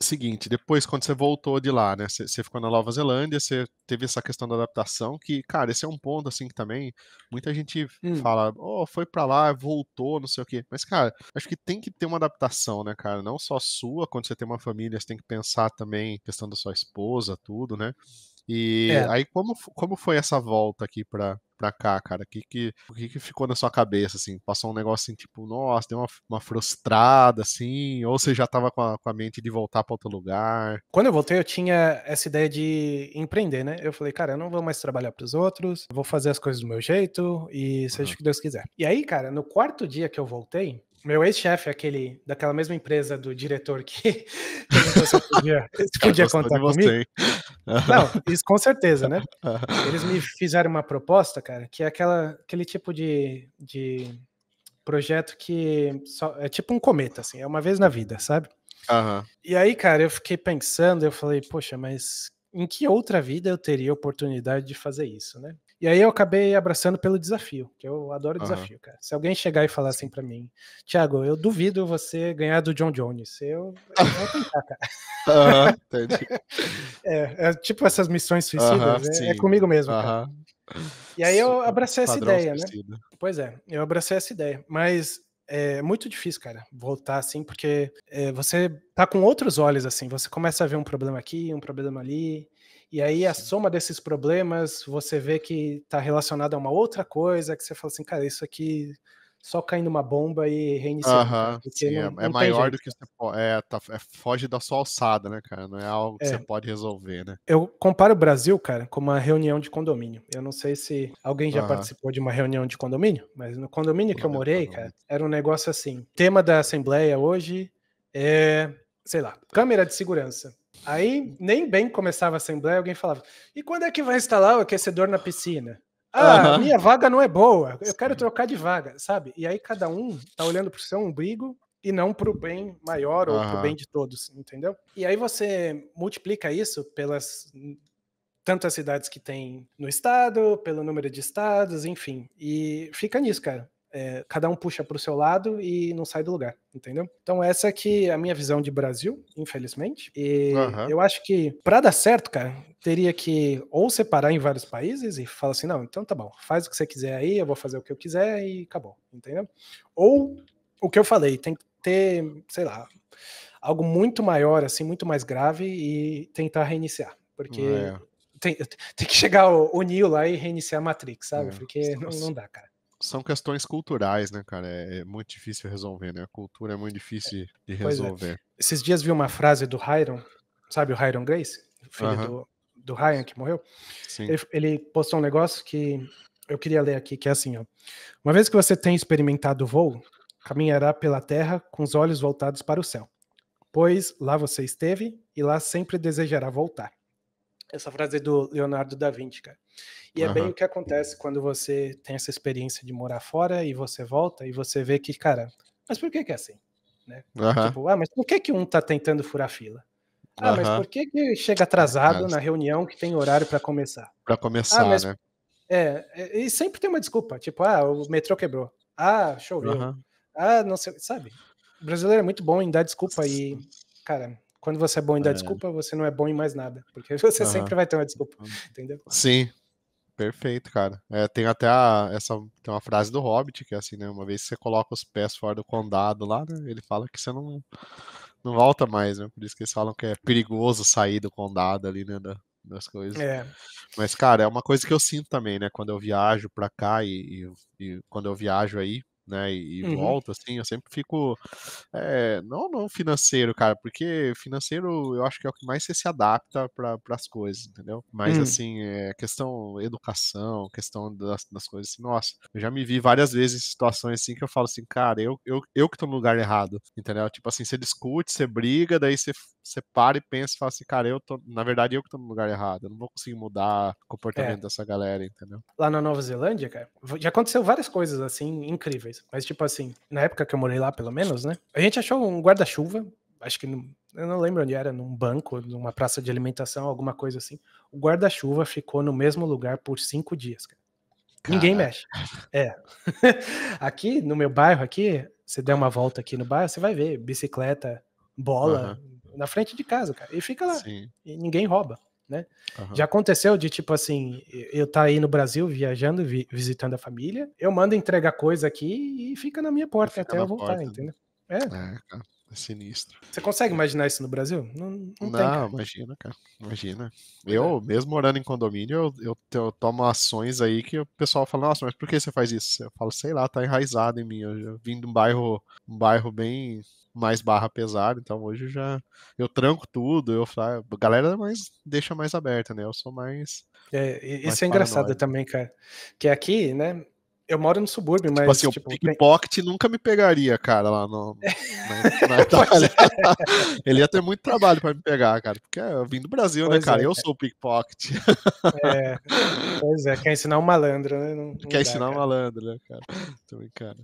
seguinte, depois quando você voltou de lá, né, você ficou na Nova Zelândia, você teve essa questão da adaptação, que, cara, esse é um ponto, assim, que também muita gente fala, oh, foi pra lá, voltou, não sei o quê, mas, cara, acho que tem que ter uma adaptação, né, cara, não só sua, quando você tem uma família, você tem que pensar também questão da sua esposa, tudo, né, e aí como foi essa volta aqui pra cá, cara? O que ficou na sua cabeça, assim? Passou um negócio assim, tipo, nossa, deu uma frustrada, assim? Ou você já tava com a mente de voltar pra outro lugar? Quando eu voltei, eu tinha essa ideia de empreender, né? Eu falei, cara, eu não vou mais trabalhar pros outros, vou fazer as coisas do meu jeito e seja o que Deus quiser. E aí, cara, no quarto dia que eu voltei, meu ex-chefe, aquele daquela mesma empresa do diretor que podia contar comigo. Não, isso com certeza, né? Eles me fizeram uma proposta, cara, que é aquele tipo de projeto que é tipo um cometa, assim, é uma vez na vida, sabe? Uhum. E aí, cara, eu fiquei pensando, eu falei, poxa, mas em que outra vida eu teria oportunidade de fazer isso, né? E aí eu acabei abraçando pelo desafio, que eu adoro desafio, cara. Se alguém chegar e falar assim pra mim, Thiago, eu duvido você ganhar do John Jones, eu vou tentar, cara. Entendi. É tipo essas missões suicidas, é comigo mesmo, cara. E aí eu abracei essa ideia, suicida, né? Pois é, eu abracei essa ideia, mas é muito difícil, cara, voltar assim, porque você tá com outros olhos, assim, você começa a ver um problema aqui, um problema ali, e aí a soma desses problemas, você vê que tá relacionado a uma outra coisa, que você fala assim, cara, isso aqui só caindo uma bomba e reiniciando. Sim, não é maior jeito, do que você pode, foge da sua alçada, né, cara? Não é algo que você pode resolver, né? Eu comparo o Brasil, cara, com uma reunião de condomínio. Eu não sei se alguém já participou de uma reunião de condomínio, mas no condomínio que eu morei, cara, era um negócio assim, tema da assembleia hoje é, sei lá, câmera de segurança. Aí, nem bem começava a assembleia, alguém falava, e quando é que vai instalar o aquecedor na piscina? Ah, minha vaga não é boa, eu quero trocar de vaga, sabe? E aí cada um tá olhando pro seu umbigo e não pro bem maior ou pro bem de todos, entendeu? E aí você multiplica isso pelas tantas cidades que tem no estado, pelo número de estados, enfim, e fica nisso, cara. Cada um puxa pro seu lado e não sai do lugar, entendeu? Então essa que é a minha visão de Brasil, infelizmente, e eu acho que pra dar certo, cara, teria que ou separar em vários países e falar assim, não, então tá bom, faz o que você quiser aí, eu vou fazer o que eu quiser e acabou, entendeu? Ou, o que eu falei, tem que ter, sei lá, algo muito maior, assim, muito mais grave e tentar reiniciar, porque... Tem que chegar o Neo lá e reiniciar a Matrix, sabe? Porque não dá, cara. São questões culturais, né, cara? É muito difícil resolver, né? A cultura é muito difícil de resolver. Esses dias vi uma frase do Hyron, sabe o Hyron Grace? Filho do Ryan, que morreu. Sim. Ele postou um negócio que eu queria ler aqui, que é assim, ó. Uma vez que você tem experimentado o voo, caminhará pela terra com os olhos voltados para o céu, pois lá você esteve e lá sempre desejará voltar. Essa frase é do Leonardo da Vinci, cara. E é bem o que acontece quando você tem essa experiência de morar fora e você volta e você vê que, cara, mas por que que é assim? Né? Tipo, ah, mas por que que um tá tentando furar fila? Ah, mas por que que chega atrasado na reunião que tem horário para começar? Para começar, mas, né? E sempre tem uma desculpa, tipo, ah, o metrô quebrou. Ah, choveu. Ah, não sei, sabe? O brasileiro é muito bom em dar desculpa e, cara... Quando você é bom em dar desculpa, você não é bom em mais nada. Porque você sempre vai ter uma desculpa, entendeu? Sim, perfeito, cara. Tem até tem uma frase do Hobbit, que é assim, né? Uma vez que você coloca os pés fora do condado lá, né? Ele fala que você não volta mais, né? Por isso que eles falam que é perigoso sair do condado ali, né? Das coisas. Mas, cara, é uma coisa que eu sinto também, né? Quando eu viajo pra cá e quando eu viajo aí, né, e volto, assim, eu sempre fico não financeiro, cara, porque financeiro eu acho que é o que mais você se adapta para as coisas, entendeu? Mas, assim, questão educação, questão das coisas, assim, nossa, eu já me vi várias vezes em situações, assim, que eu falo assim, cara, eu que tô no lugar errado, entendeu? Tipo assim, você discute, você briga, daí você para e pensa e fala assim, cara, na verdade, eu que tô no lugar errado, eu não vou conseguir mudar o comportamento dessa galera, entendeu? Lá na Nova Zelândia, cara, já aconteceu várias coisas, assim, incríveis. Mas, tipo assim, na época que eu morei lá, pelo menos, né? A gente achou um guarda-chuva, acho que, eu não lembro onde era, num banco, numa praça de alimentação, alguma coisa assim. O guarda-chuva ficou no mesmo lugar por 5 dias, cara. Ninguém mexe. Aqui, no meu bairro, aqui, você der uma volta aqui no bairro, você vai ver bicicleta, bola, na frente de casa, cara. E fica lá. Sim. E ninguém rouba, né? Uhum. Já aconteceu de, tipo assim, eu tá aí no Brasil viajando, visitando a família, eu mando entregar coisa aqui e fica na minha porta até eu voltar, porta, entendeu? É, cara. É sinistro. Você consegue imaginar isso no Brasil? Não, tem, cara. Imagina, cara. Imagina. Eu, mesmo morando em condomínio, eu tomo ações aí que o pessoal fala, nossa, mas por que você faz isso? Eu falo, sei lá, tá enraizado em mim. Eu já vim de um bairro bem mais barra pesado, então hoje eu tranco tudo, eu falo, a galera deixa mais aberta, né? Eu sou mais... isso mais é engraçado paranoico. Também, cara. Que aqui, né... Eu moro no subúrbio, mas... Assim, tipo, o pickpocket nunca me pegaria, cara, lá na Itália. Ele ia ter muito trabalho pra me pegar, cara, porque eu vim do Brasil, pois né, cara? É, eu sou o pickpocket. Pois é, quer ensinar um malandro, né? Não quer ensinar um malandro, né, cara? Então, cara,